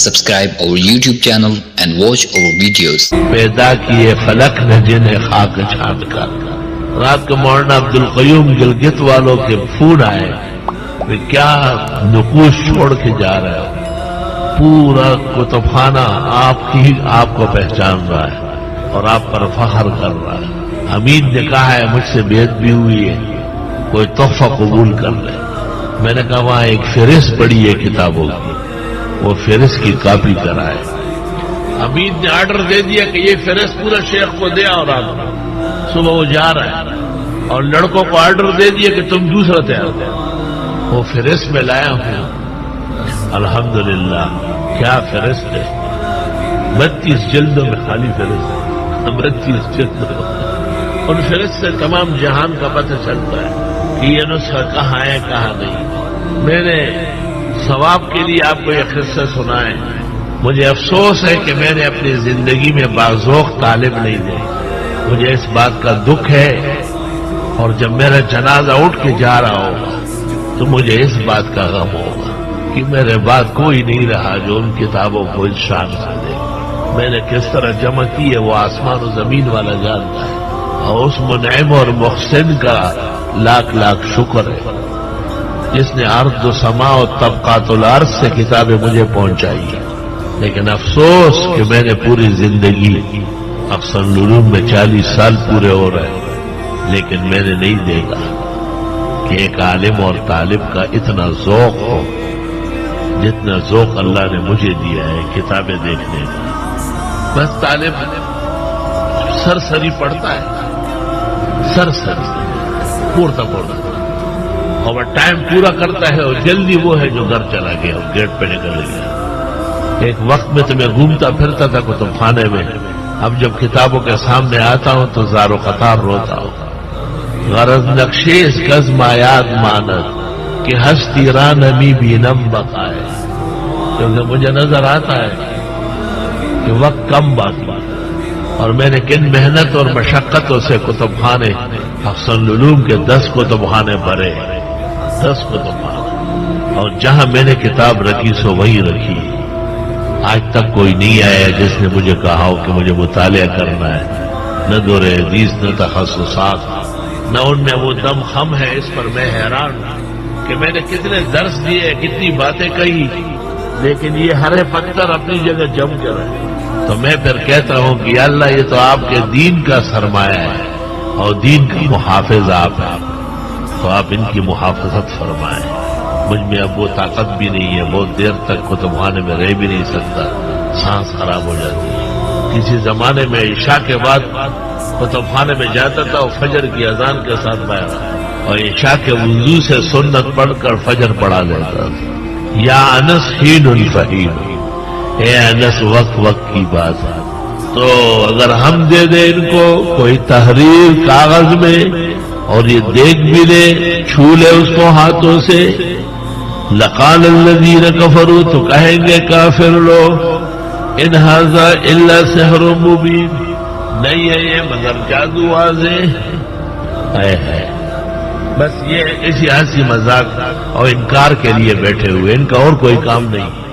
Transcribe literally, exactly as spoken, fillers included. Subscribe our YouTube channel and watch our videos. पैदा किए फलक ने जिन्हें खाक छाट कर। रात को मौलाना अब्दुल क़य्यूम गिलगित वालों के फोन आए कि क्या नकूश छोड़ के जा रहे हो, पूरा कुतुबखाना आपकी आपको पहचान रहा है और आप पर फख्र कर रहा है। हमीद ने कहा है मुझसे बेइज्जती हुई है, कोई तोहफा कबूल कर ले। मैंने कहा वहां एक फेरिस पड़ी है किताबों की, वो फेरिस की कॉपी कराए। हमीद ने ऑर्डर दे दिया कि ये फेरिस पूरा शेख को दे, और आप सुबह वो जा रहा है। और लड़कों को ऑर्डर दे दिया कि तुम दूसरा तैयार दे, वो फेरिस में लाया हूं। अल्हम्दुलिल्लाह क्या फेरिस है, बत्तीस जल्दों में खाली फेरिस है, बत्तीस जल्द। उन फेरिस से तमाम जहान का पता चलता है कि ये नुस्खा कहाँ है कहाँ नहीं। मैंने सवाब के लिए आपको एक किस्सा सुनाए। मुझे अफसोस है कि मैंने अपनी जिंदगी में बाज़ोक तालिब नहीं दी। मुझे इस बात का दुख है, और जब मेरा जनाजा उठ के जा रहा होगा तो मुझे इस बात का गम होगा कि मेरे बाद कोई नहीं रहा जो उन किताबों को इंसान कर दे। मैंने किस तरह जमा की है वो आसमान और जमीन वाला जानता है, और उस मुनइम और मुहसिन का लाख लाख शुक्र है जिसने अर्द व समा और तबकातुल अर्ज से किताबें मुझे पहुंचाई। लेकिन अफसोस कि मैंने पूरी जिंदगी, अफसल उलूम में चालीस साल पूरे हो रहे, लेकिन मैंने नहीं देखा कि एक आलिम और तालिब का इतना ज़ौक़ हो जितना ज़ौक़ अल्लाह ने मुझे दिया है किताबें देखने का। बस तालिब सरसरी पढ़ता है, सरसरी पूर्ता पढ़ता और टाइम पूरा करता है, और जल्दी वो है जो घर चला गया और गेट पे निकल गया। एक वक्त में तो मैं घूमता फिरता था कुतुबखाने में, अब जब किताबों के सामने आता हूं तो ज़ारो क़तार रोता हूं। गरज नक्शेस गज़मायात मानत कि हस्ती रानमी बीनम बकाए, क्योंकि मुझे नजर आता है कि वक्त कम बाकी है और मैंने किन मेहनत और मशक्क़तों से कुतुबखाने अफ़सल उलूम के दस कुतुबखाने भरे, दस कुतुबखाने, और जहां मैंने किताब रखी सो वहीं रखी। आज तक कोई नहीं आया जिसने मुझे कहा हो कि मुझे मुतालिया करना है। न दौरे हदीस, न तख़स्सुसात, न उनमें वो दम खम है। इस पर मैं हैरान कि मैंने कितने दर्स दिए, कितनी बातें कही, लेकिन ये हरे पत्थर अपनी जगह जम कर रहे। तो मैं फिर कहता हूं कि अल्लाह ये तो आपके दीन का सरमाया है और दीन का मुहाफिज आप हैं, तो आप इनकी मुहाफजत फरमाएं। मुझ में अब वो ताकत भी नहीं है, बहुत देर तक कुतुबखाने में रह भी नहीं सकता, सांस खराब हो जाती है। किसी जमाने में ईशा के बाद कुतुबखाने में जाता था और फजर की अजान के साथ बैठा और ईशा के वुज़ू से सुन्नत पढ़कर फजर पढ़ा जाता था। या अनस हीनुल फहीम, ए अनस वक्त वक्त की बात है, तो अगर हम दे दे इनको कोई तहरीर कागज में और ये देख भी ले, छू ले उसको हाथों से, लकाल अल्लज़ीना कफरू, तो कहेंगे काफिर लोग, इन हाज़ा इल्ला सहरुम मुबीन, नहीं है ये मगर जादू वाज़ेह है। बस ये इसी हंसी मजाक और इनकार के लिए बैठे हुए, इनका और कोई काम नहीं।